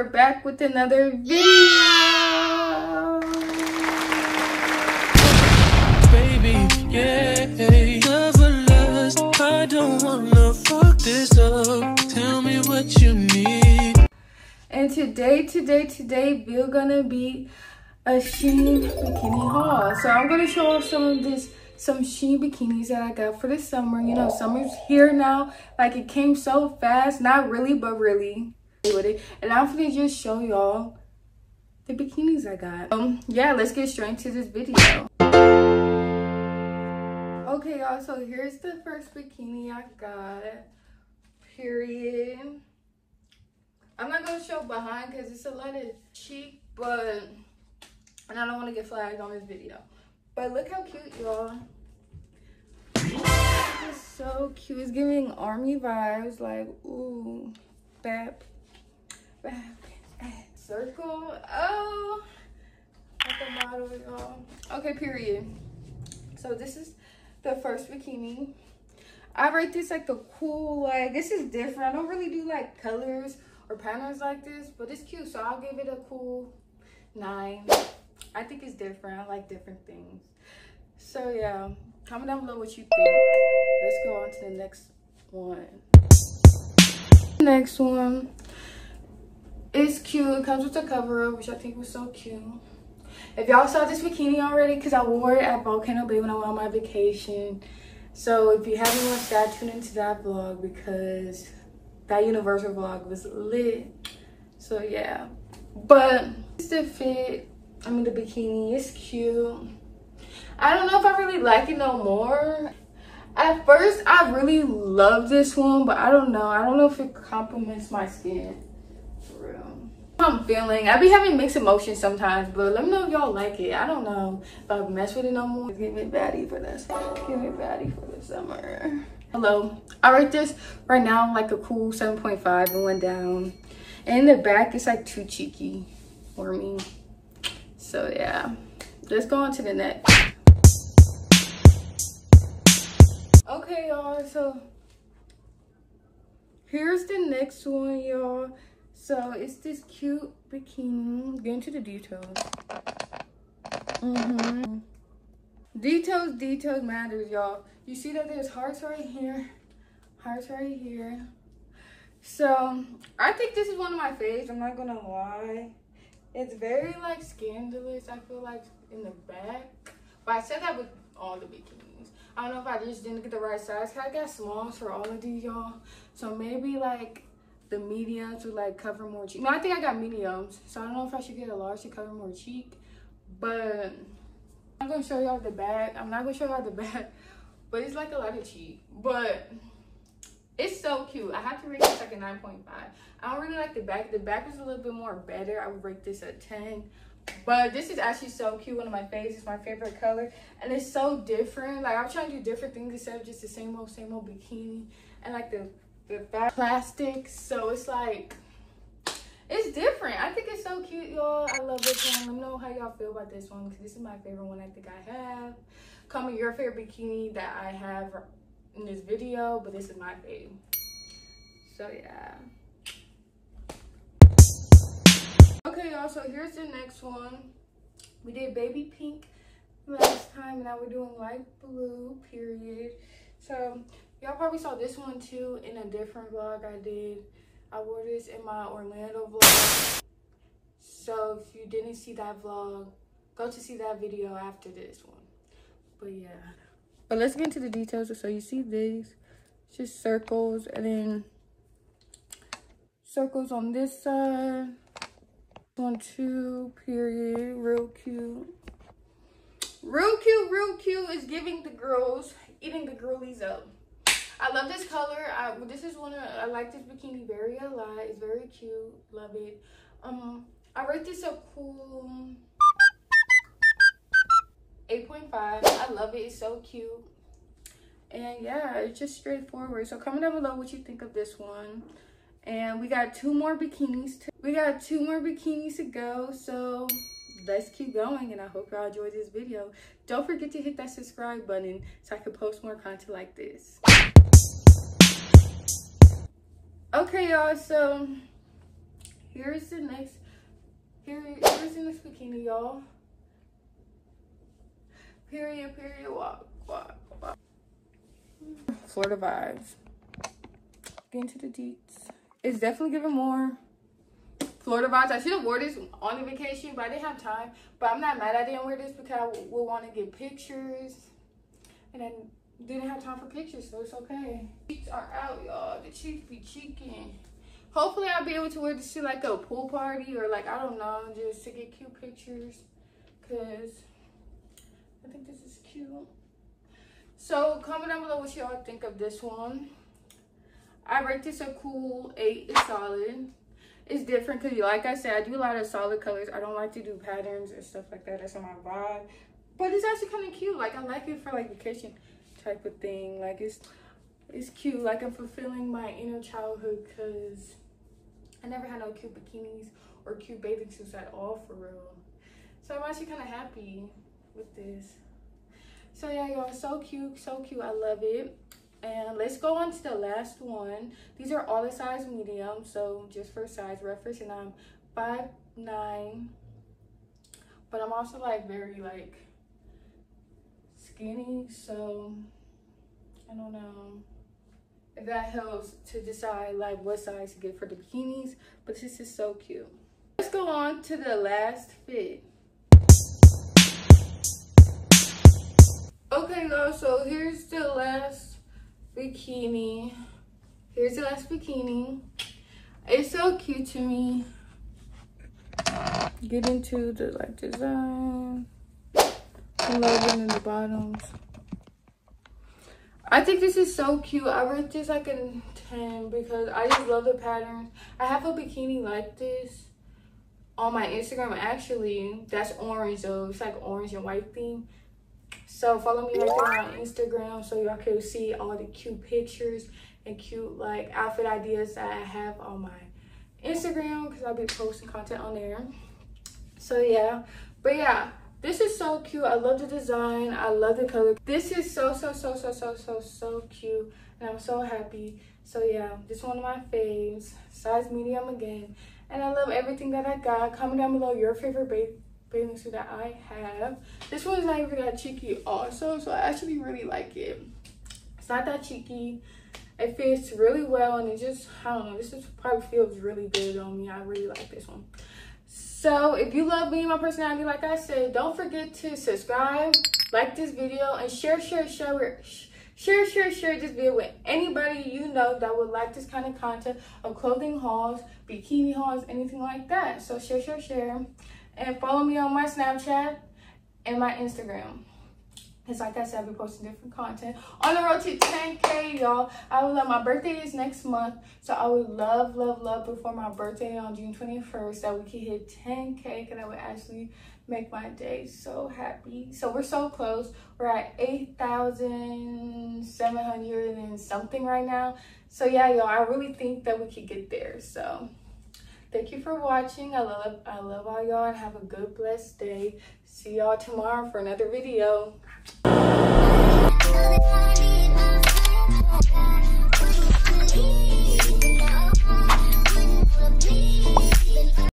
we're back with another video. Baby, yeah, love or lust, I don't wanna fuck this up. Tell me what you need. And today, we're gonna be a Shein bikini haul. So I'm gonna show off some Shein bikinis that I got for the summer. You know, summer's here now. Like, it came so fast. Not really, but really with it. And I'm gonna just show y'all the bikinis I got. Yeah, let's get straight into this video. Okay, y'all, so here's the first bikini I got, period. I'm not gonna show behind because it's a lot of cheek, but, and I don't want to get flagged on this video. But look how cute, y'all. This is so cute. It's giving army vibes. Like, ooh, bap, bap, circle. Oh, like the model, y'all. Okay, period. So this is the first bikini. I rate this like the cool, like, this is different. I don't really do like colors or patterns like this, but it's cute. So I'll give it a cool 9. I think it's different. I like different things. So yeah, comment down below what you think. Let's go on to the next one. Next one is cute. It comes with a cover up, which I think was so cute. If y'all saw this bikini already, because I wore it at Volcano Bay when I went on my vacation. So if you haven't watched that, tune into that vlog because that Universal vlog was lit. So yeah, but it's the fit. I mean, the bikini is cute. I don't know if I really like it no more. At first, I really loved this one, but I don't know. I don't know if it complements my skin. For real. I'm feeling. I be having mixed emotions sometimes, but let me know if y'all like it. I don't know if I mess with it no more. Give me baddie for this. Give me baddie for the summer. Hello. I rate this right now like a cool 7.5 and one down. And in the back, it's like too cheeky for me. So yeah, let's go on to the next. Okay, y'all, so here's the next one, y'all. So it's this cute bikini. Get into the details. Details matters, y'all. You see that there's hearts right here, hearts right here. So I think this is one of my faves, I'm not gonna lie. It's very, like, scandalous, I feel like, in the back. But I said that with all the bikinis. I don't know if I just didn't get the right size. I got smalls for all of these, y'all. So maybe, like, the mediums would, like, cover more cheek. No, I think I got mediums. So I don't know if I should get a large to cover more cheek. But I'm going to show y'all the back. I'm not going to show y'all the back. But it's, like, a lot of cheek. But it's so cute. I have to rate this like a 9.5. I don't really like the back. The back was a little bit more better. I would rate this a 10. But this is actually so cute. One of my faves. It's my favorite color. And it's so different. Like, I'm trying to do different things instead of just the same old bikini. And, like, the back plastic. So, it's, like, it's different. I think it's so cute, y'all. I love this one. Let me know how y'all feel about this one. Because this is my favorite one I think I have. Comment your favorite bikini that I have in this video, but this is my fave. So yeah. Okay, y'all, so here's the next one. We did baby pink last time, and now we're doing light blue, period. So y'all probably saw this one too in a different vlog I did. I wore this in my Orlando vlog. So if you didn't see that vlog, go to see that video after this one. But yeah. But let's get into the details. So you see these, just circles, and then circles on this side. 1, 2, period. Real cute. Real cute, real cute. It's giving the girls, eating the girlies up. I love this color. This is one of, I like this bikini very a lot. It's very cute. Love it. I rate this a cool 8.5. I love it. It's so cute. And yeah, it's just straightforward. So comment down below what you think of this one. And we got two more bikinis to go. So let's keep going. And I hope y'all enjoyed this video. Don't forget to hit that subscribe button so I can post more content like this. Okay, y'all. So Here's the next, here's the next bikini, y'all. Period, period, walk. Florida vibes. Get into the deets. It's definitely giving more Florida vibes. I should have wore this on the vacation, but I didn't have time. But I'm not mad I didn't wear this because I would want to get pictures. And I didn't have time for pictures, so it's okay. Cheeks are out, y'all. The cheeks be cheeking. Hopefully, I'll be able to wear this to like a pool party or like, I don't know, just to get cute pictures. Because I think this is cute. So, comment down below what y'all think of this one. I rate this a cool 8. It's solid. It's different because, like I said, I do a lot of solid colors. I don't like to do patterns and stuff like that. That's not my vibe. But it's actually kind of cute. Like, I like it for like vacation type of thing. Like, it's cute. Like, I'm fulfilling my inner childhood because I never had no cute bikinis or cute bathing suits at all, for real. So, I'm actually kind of happy with this. So yeah, y'all, so cute, so cute. I love it. And let's go on to the last one. These are all a size medium, so just for size reference. And I'm 5'9", but I'm also like very like skinny, so I don't know if that helps to decide like what size to get for the bikinis, but this is so cute. Let's go on to the last fit. Okay, y'all, so here's the last bikini. Here's the last bikini. It's so cute to me. Get into the like design. Loving in the bottoms. I think this is so cute. I rate this like a 10 because I just love the pattern. I have a bikini like this on my Instagram actually. That's orange though. It's like orange and white theme. So follow me right there on Instagram so y'all can see all the cute pictures and cute like outfit ideas that I have on my Instagram because I'll be posting content on there. So yeah, but yeah, this is so cute. I love the design. I love the color. This is so cute, and I'm so happy. So yeah, this is one of my faves. Size medium again, and I love everything that I got. Comment down below your favorite bathing suit that I have. This one's not even that cheeky also, so I actually really like it. It's not that cheeky. It fits really well, and it just, I don't know, this just probably feels really good on me. I really like this one. So if you love me and my personality, like I said, don't forget to subscribe, like this video, and share this video with anybody you know that would like this kind of content of clothing hauls, bikini hauls, anything like that. So share. And follow me on my Snapchat and my Instagram. It's like I said, I'll be posting different content. On the road to 10K, y'all. I would love, my birthday is next month. So I would love before my birthday on June 21st that we can hit 10K, because that would actually make my day so happy. So we're so close. We're at 8,700 and something right now. So yeah, y'all, I really think that we could get there, so. Thank you for watching. I love all y'all, and have a good, blessed day. See y'all tomorrow for another video.